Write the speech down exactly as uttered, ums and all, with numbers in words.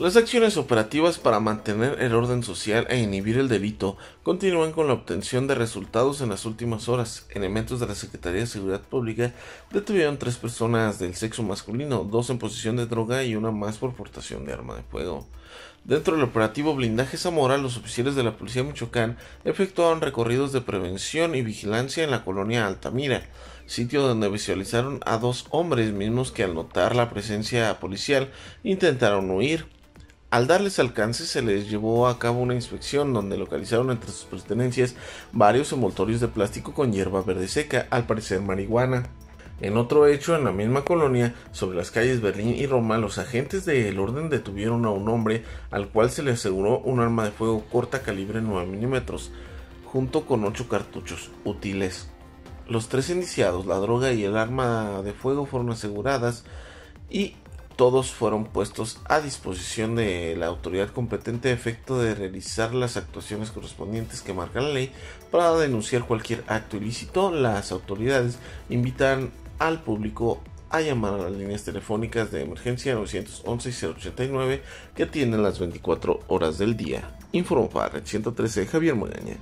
Las acciones operativas para mantener el orden social e inhibir el delito continúan con la obtención de resultados en las últimas horas. Elementos de la Secretaría de Seguridad Pública detuvieron tres personas del sexo masculino, dos en posesión de droga y una más por portación de arma de fuego. Dentro del operativo Blindaje Zamora, los oficiales de la Policía Michoacán efectuaron recorridos de prevención y vigilancia en la colonia Altamira, sitio donde visualizaron a dos hombres mismos que al notar la presencia policial intentaron huir. Al darles alcance se les llevó a cabo una inspección donde localizaron entre sus pertenencias varios envoltorios de plástico con hierba verde seca, al parecer marihuana. En otro hecho, en la misma colonia, sobre las calles Berlín y Roma, los agentes del orden detuvieron a un hombre al cual se le aseguró un arma de fuego corta calibre nueve milímetros, junto con ocho cartuchos útiles. Los tres indiciados, la droga y el arma de fuego fueron aseguradas y todos fueron puestos a disposición de la autoridad competente a efecto de realizar las actuaciones correspondientes que marca la ley para denunciar cualquier acto ilícito. Las autoridades invitan al público a llamar a las líneas telefónicas de emergencia nueve once y cero ochenta y nueve que atienden las veinticuatro horas del día. Informó para RED ciento trece Javier Moraña.